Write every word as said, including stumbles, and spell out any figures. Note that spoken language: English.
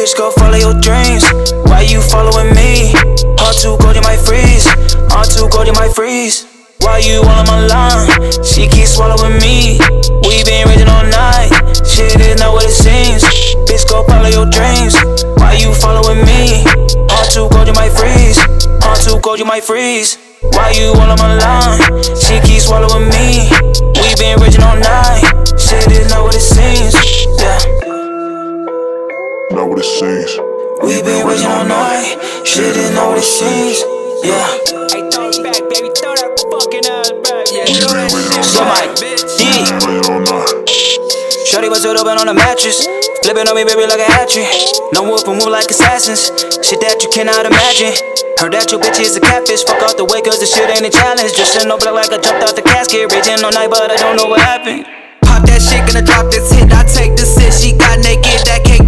bitch, go follow your dreams. Why you following me? Hard to go, you might freeze. Hard to go, you might freeze. Why you all on my line? She keeps swallowing me. We been raging all night. Shit is not what it seems. Bitch, go follow your dreams. Why you following me? Hard to go, you might freeze. Hard to go, you might freeze. Why you all on my line? She keeps swallowing me. We been raging all night. Shit is not what it seems. Yeah. Not what it seems. We been raging all night. Shit is not what it seems. Yeah. Shorty was wide open on the mattress, flipping on me, baby, like a hat trick. No wolf and move like assassins, shit that you cannot imagine. Heard that your bitch is a catfish, fuck out the way, cause this shit ain't a challenge. Just in no block like I jumped out the casket, raging all night, but I don't know what happened. Pop that shit, gonna drop this hit, I take this hit, she got naked, that cake.